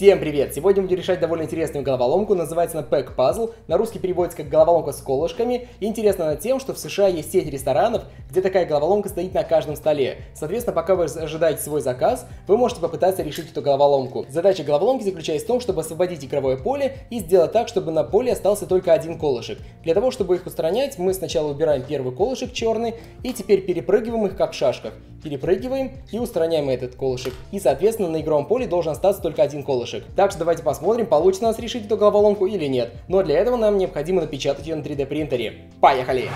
Всем привет! Сегодня будем решать довольно интересную головоломку, называется она Peg Puzzle, на русский переводится как головоломка с колышками. И интересно она тем, что в США есть сеть ресторанов, где такая головоломка стоит на каждом столе. Соответственно, пока вы ожидаете свой заказ, вы можете попытаться решить эту головоломку. Задача головоломки заключается в том, чтобы освободить игровое поле и сделать так, чтобы на поле остался только один колышек. Для того, чтобы их устранять, мы сначала убираем первый колышек черный и теперь перепрыгиваем их как в шашках. Перепрыгиваем и устраняем этот колышек. И, соответственно, на игровом поле должен остаться только один колышек. Так что давайте посмотрим, получится у нас решить эту головоломку или нет. Но для этого нам необходимо напечатать ее на 3D принтере. Поехали!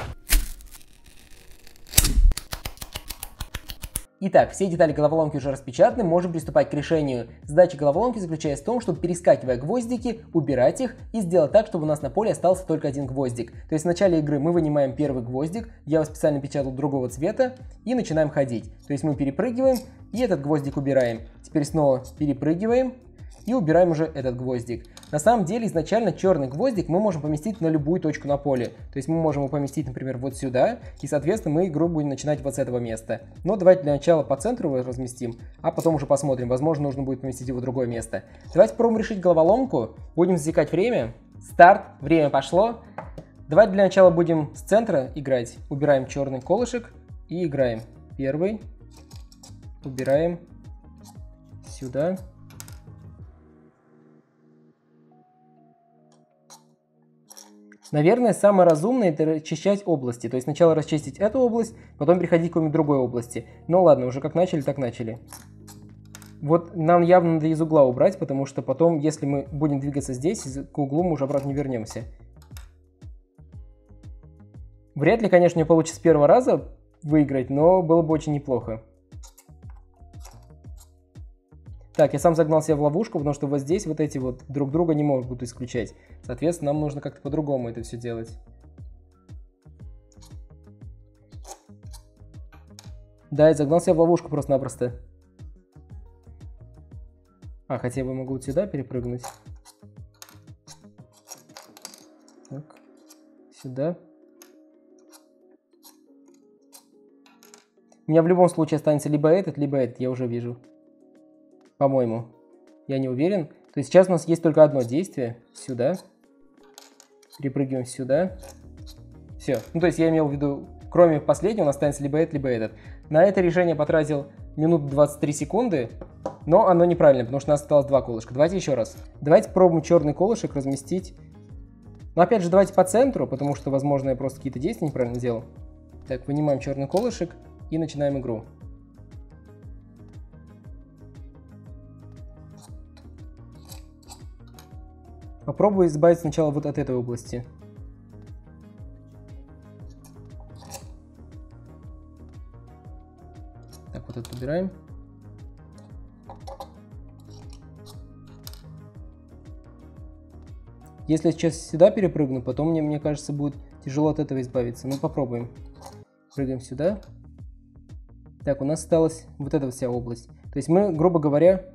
Итак, все детали головоломки уже распечатаны, можем приступать к решению. Задача головоломки заключается в том, чтобы, перескакивая гвоздики, убирать их и сделать так, чтобы у нас на поле остался только один гвоздик. То есть в начале игры мы вынимаем первый гвоздик, я его специально печатал другого цвета, и начинаем ходить. То есть мы перепрыгиваем и этот гвоздик убираем. Теперь снова перепрыгиваем и убираем уже этот гвоздик. На самом деле изначально черный гвоздик мы можем поместить на любую точку на поле. То есть мы можем его поместить, например, вот сюда, и, соответственно, мы игру будем начинать вот с этого места. Но давайте для начала по центру его разместим, а потом уже посмотрим, возможно, нужно будет поместить его в другое место. Давайте попробуем решить головоломку, будем засекать время. Старт, время пошло. Давайте для начала будем с центра играть. Убираем черный колышек и играем. Первый, убираем сюда. Наверное, самое разумное — это расчищать области. То есть сначала расчистить эту область, потом переходить к какой-нибудь другой области. Ну ладно, уже как начали, так начали. Вот нам явно надо из угла убрать, потому что потом, если мы будем двигаться здесь, к углу мы уже обратно не вернемся. Вряд ли, конечно, мне получится с первого раза выиграть, но было бы очень неплохо. Так, я сам загнал себя в ловушку, потому что вот здесь вот эти вот друг друга не могут исключать. Соответственно, нам нужно как-то по-другому это все делать. Да, я загнал себя в ловушку просто-напросто. А, хотя бы могу вот сюда перепрыгнуть. Так, сюда. У меня в любом случае останется либо этот, я уже вижу. По-моему, я не уверен. То есть сейчас у нас есть только одно действие. Сюда. Перепрыгиваем сюда. Все. Ну, то есть я имел в виду, кроме последнего, у нас останется либо этот, либо этот. На это решение потратил минуту 23 секунды, но оно неправильно, потому что у нас осталось два колышка. Давайте еще раз. Давайте пробуем черный колышек разместить. Но опять же, давайте по центру, потому что, возможно, я просто какие-то действия неправильно делал. Так, вынимаем черный колышек и начинаем игру. Попробую избавиться сначала вот от этой области. Так, вот это убираем. Если я сейчас сюда перепрыгну, потом мне кажется, будет тяжело от этого избавиться. Ну, попробуем. Прыгаем сюда. Так, у нас осталась вот эта вся область. То есть мы, грубо говоря,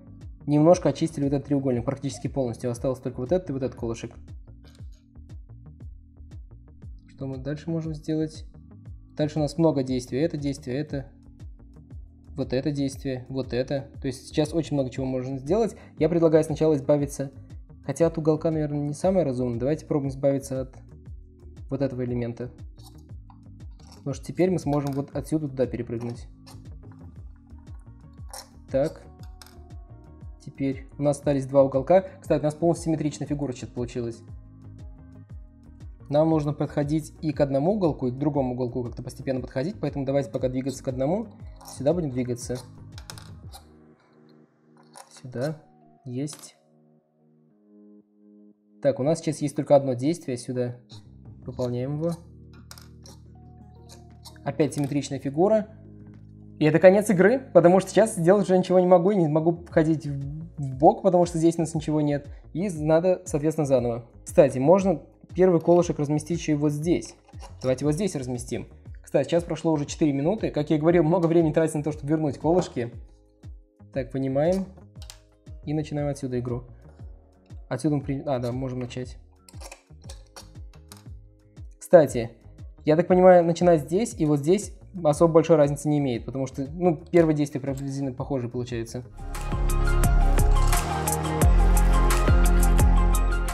немножко очистили вот этот треугольник, практически полностью. Осталось только вот этот и вот этот колышек. Что мы дальше можем сделать? Дальше у нас много действий. Это действие, это. Вот это действие, вот это. То есть сейчас очень много чего можно сделать. Я предлагаю сначала избавиться... Хотя от уголка, наверное, не самое разумное. Давайте пробуем избавиться от вот этого элемента. Потому что теперь мы сможем вот отсюда туда перепрыгнуть. Так. Теперь у нас остались два уголка. Кстати, у нас полностью симметричная фигура сейчас получилась. Нам нужно подходить и к одному уголку, и к другому уголку как-то постепенно подходить. Поэтому давайте пока двигаться к одному. Сюда будем двигаться. Сюда. Есть. Так, у нас сейчас есть только одно действие. Сюда выполняем его. Опять симметричная фигура. И это конец игры, потому что сейчас сделать уже ничего не могу, и не могу ходить в бок, потому что здесь у нас ничего нет. И надо, соответственно, заново. Кстати, можно первый колышек разместить еще и вот здесь. Давайте вот здесь разместим. Кстати, сейчас прошло уже 4 минуты. Как я и говорил, много времени тратится на то, чтобы вернуть колышки. Так, вынимаем. И начинаем отсюда игру. Отсюда мы... да, можем начать. Кстати, я так понимаю, начинать здесь и вот здесь... особо большой разницы не имеет, потому что, ну, первое действие приблизительно похоже получается.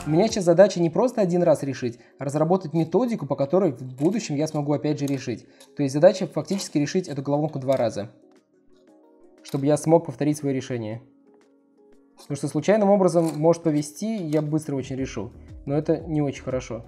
У меня сейчас задача не просто один раз решить, а разработать методику, по которой в будущем я смогу опять же решить. То есть задача фактически решить эту головоломку 2 раза, чтобы я смог повторить свое решение. Потому что случайным образом может повести, я быстро очень решу. Но это не очень хорошо.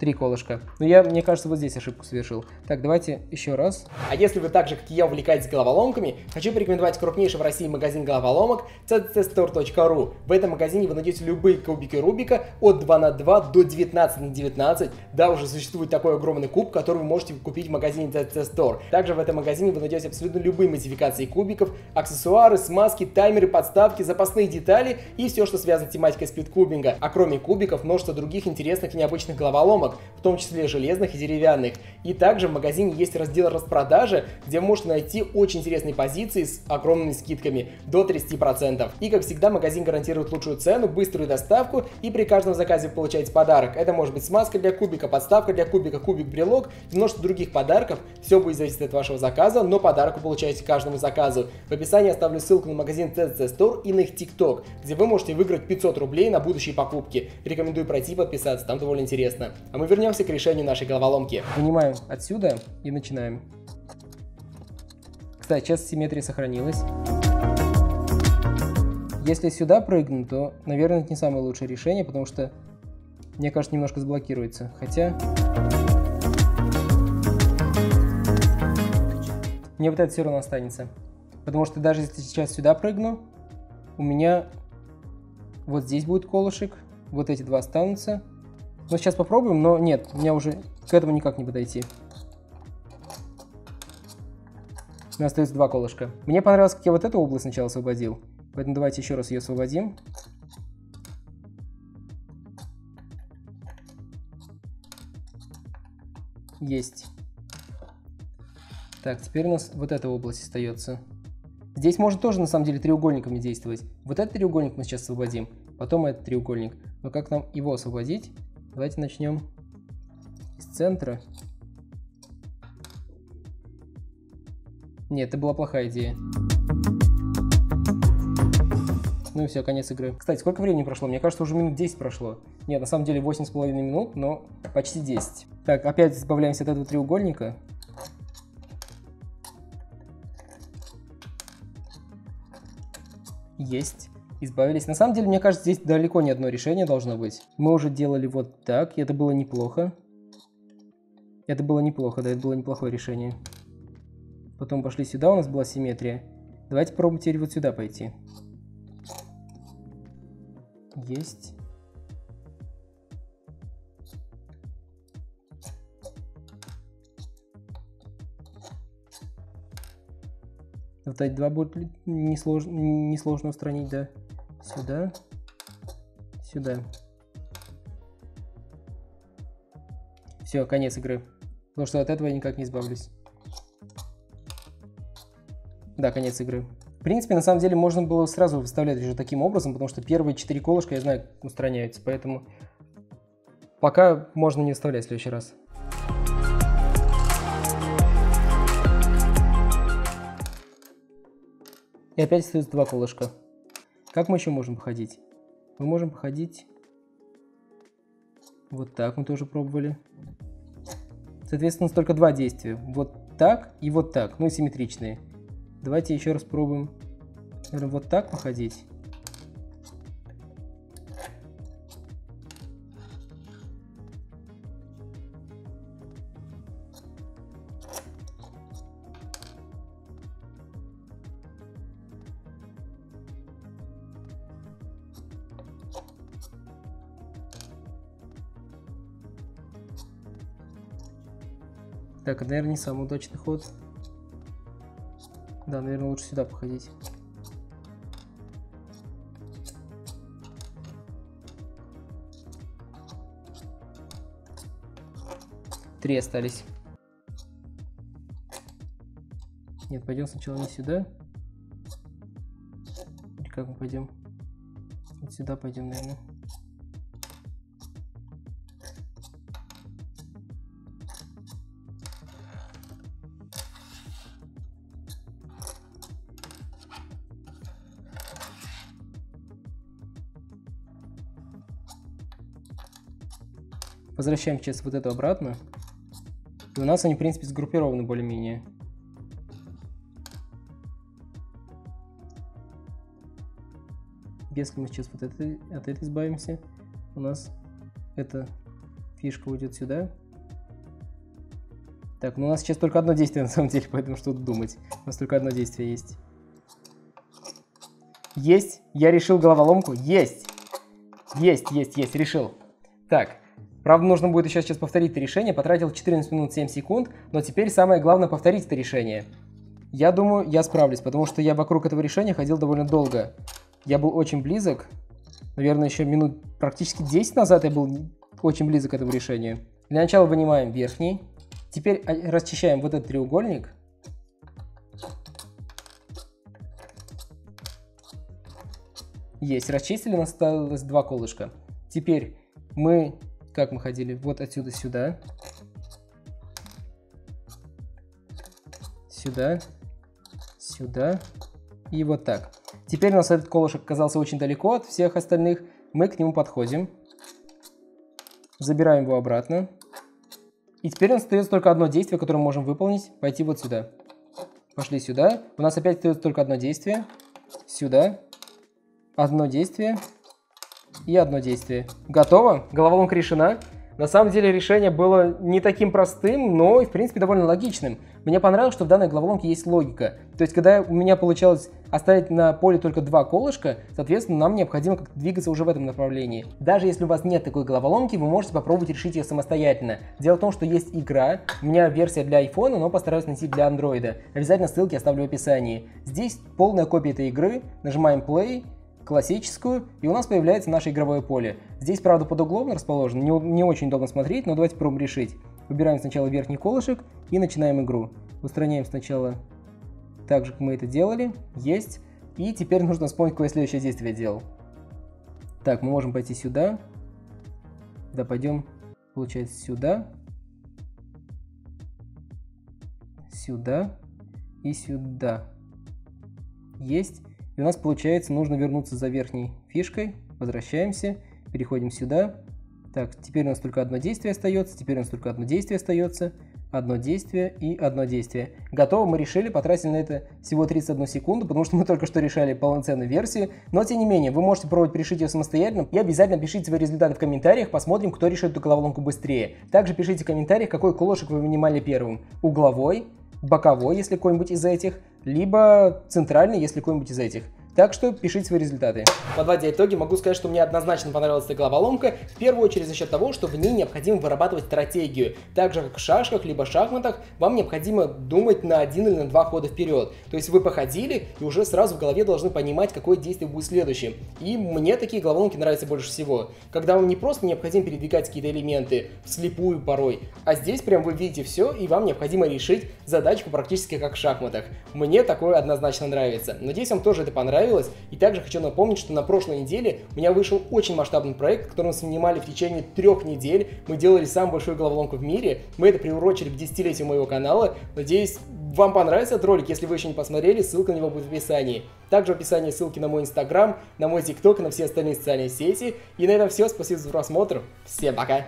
Три колышка. Но я, мне кажется, вот здесь ошибку совершил. Так, давайте еще раз. А если вы так же, как и я, увлекаетесь головоломками, хочу порекомендовать крупнейший в России магазин головоломок cccstore.ru. В этом магазине вы найдете любые кубики Рубика от 2 на 2 до 19 на 19. Да, уже существует такой огромный куб, который вы можете купить в магазине cccstore. Также в этом магазине вы найдете абсолютно любые модификации кубиков, аксессуары, смазки, таймеры, подставки, запасные детали и все, что связано с тематикой спидкубинга. А кроме кубиков, множество других интересных и необычных головоломок, в том числе железных и деревянных. И также в магазине есть раздел распродажи, где можно найти очень интересные позиции с огромными скидками до 30%. И как всегда, магазин гарантирует лучшую цену, быструю доставку, и при каждом заказе вы получаете подарок. Это может быть смазка для кубика, подставка для кубика, кубик-брелок и множество других подарков. Все будет зависеть от вашего заказа, но подарок вы получаете каждому заказу. В описании оставлю ссылку на магазин cccstore и на их TikTok, где вы можете выиграть 500 рублей на будущие покупки. Рекомендую пройти и подписаться, там довольно интересно. А мы вернемся к решению нашей головоломки. Вынимаем отсюда и начинаем. Кстати, сейчас симметрия сохранилась. Если сюда прыгну, то, наверное, это не самое лучшее решение, потому что, мне кажется, немножко заблокируется. Хотя... мне вот это все равно останется. Потому что даже если сейчас сюда прыгну, у меня вот здесь будет колышек, вот эти два останутся. Ну, сейчас попробуем, но нет, у меня уже к этому никак не подойти. У нас остается 2 колышка. Мне понравилось, как я вот эту область сначала освободил. Поэтому давайте еще раз ее освободим. Есть. Так, теперь у нас вот эта область остается. Здесь можно тоже, на самом деле, треугольниками действовать. Вот этот треугольник мы сейчас освободим, потом этот треугольник. Но как нам его освободить? Давайте начнем с центра. Нет, это была плохая идея. Ну и все, конец игры. Кстати, сколько времени прошло? Мне кажется, уже минут 10 прошло. Нет, на самом деле 8,5 минут, но почти 10. Так, опять избавляемся от этого треугольника. Есть. Избавились. На самом деле, мне кажется, здесь далеко не одно решение должно быть. Мы уже делали вот так, и это было неплохо. Это было неплохо, да, это было неплохое решение. Потом пошли сюда, у нас была симметрия. Давайте попробуем теперь вот сюда пойти. Есть. Вот эти два будет несложно устранить, да. Сюда, сюда. Все, конец игры. Потому что от этого я никак не избавлюсь. Да, конец игры. В принципе, на самом деле, можно было сразу выставлять уже таким образом, потому что первые 4 колышка, я знаю, устраняются. Поэтому пока можно не вставлять в следующий раз. И опять остается 2 колышка. Как мы еще можем походить? Мы можем походить вот так, мы тоже пробовали. Соответственно, у нас только 2 действия. Вот так и вот так, ну и симметричные. Давайте еще раз пробуем, наверное, вот так походить. Так, это, наверное, не самый удачный ход. Да, наверное, лучше сюда походить. Три остались. Нет, пойдем сначала не сюда. Или как мы пойдем? Вот сюда пойдем, наверное. Возвращаем сейчас вот эту обратно. И у нас они, в принципе, сгруппированы более-менее. Если мы сейчас вот от этой избавимся, у нас эта фишка уйдет сюда. Так, ну у нас сейчас только одно действие на самом деле, поэтому что тут думать. У нас только одно действие есть. Есть! Я решил головоломку. Есть! Есть! Решил. Так, правда, нужно будет еще сейчас повторить это решение. Потратил 14 минут 7 секунд, но теперь самое главное повторить это решение. Я думаю, я справлюсь, потому что я вокруг этого решения ходил довольно долго. Я был очень близок, наверное, еще минут практически 10 назад я был очень близок к этому решению. Для начала вынимаем верхний, теперь расчищаем вот этот треугольник. Есть, расчистили, у нас осталось 2 колышка. Теперь мы, как мы ходили, вот отсюда сюда, сюда, сюда и вот так. Теперь у нас этот колышек оказался очень далеко от всех остальных. Мы к нему подходим. Забираем его обратно. И теперь у нас остается только одно действие, которое мы можем выполнить. Пойти вот сюда. Пошли сюда. У нас опять остается только одно действие. Сюда. Одно действие. И одно действие. Готово. Головоломка решена. На самом деле решение было не таким простым, но и в принципе довольно логичным. Мне понравилось, что в данной головоломке есть логика. То есть, когда у меня получалось оставить на поле только 2 колышка, соответственно, нам необходимо как-то двигаться уже в этом направлении. Даже если у вас нет такой головоломки, вы можете попробовать решить ее самостоятельно. Дело в том, что есть игра, у меня версия для iPhone, но постараюсь найти для Android. Обязательно ссылки оставлю в описании. Здесь полная копия этой игры, нажимаем play, классическую, и у нас появляется наше игровое поле. Здесь, правда, под углом расположено, не очень удобно смотреть, но давайте попробуем решить. Выбираем сначала верхний колышек и начинаем игру. Устраняем сначала так же, как мы это делали. Есть. И теперь нужно вспомнить, какое следующее действие я делал. Так, мы можем пойти сюда. Да, пойдем, получается, сюда. Сюда. И сюда. Есть. И у нас получается, нужно вернуться за верхней фишкой. Возвращаемся, переходим сюда. Так, теперь у нас только одно действие остается. Одно действие и одно действие. Готово, мы решили, потратили на это всего 31 секунду, потому что мы только что решали полноценную версию. Но, тем не менее, вы можете пробовать решить ее самостоятельно. И обязательно пишите свои результаты в комментариях, посмотрим, кто решит эту головоломку быстрее. Также пишите в комментариях, какой колышек вы вынимали первым. Угловой, боковой, если какой-нибудь из этих, либо центральный, если какой-нибудь из этих. Так что пишите свои результаты. Подводя итоги, могу сказать, что мне однозначно понравилась эта головоломка, в первую очередь за счет того, что в ней необходимо вырабатывать стратегию. Так же, как в шашках, либо шахматах, вам необходимо думать на 1 или на 2 хода вперед. То есть вы походили и уже сразу в голове должны понимать, какое действие будет следующим. И мне такие головоломки нравятся больше всего. Когда вам не просто необходимо передвигать какие-то элементы вслепую порой, а здесь прям вы видите все, и вам необходимо решить задачку практически как в шахматах. Мне такое однозначно нравится. Надеюсь, вам тоже это понравилось. И также хочу напомнить, что на прошлой неделе у меня вышел очень масштабный проект, который мы снимали в течение 3 недель. Мы делали самую большую головоломку в мире. Мы это приурочили к 10-летию моего канала. Надеюсь, вам понравится этот ролик. Если вы еще не посмотрели, ссылка на него будет в описании. Также в описании ссылки на мой Инстаграм, на мой ТикТок и на все остальные социальные сети. И на этом все. Спасибо за просмотр. Всем пока!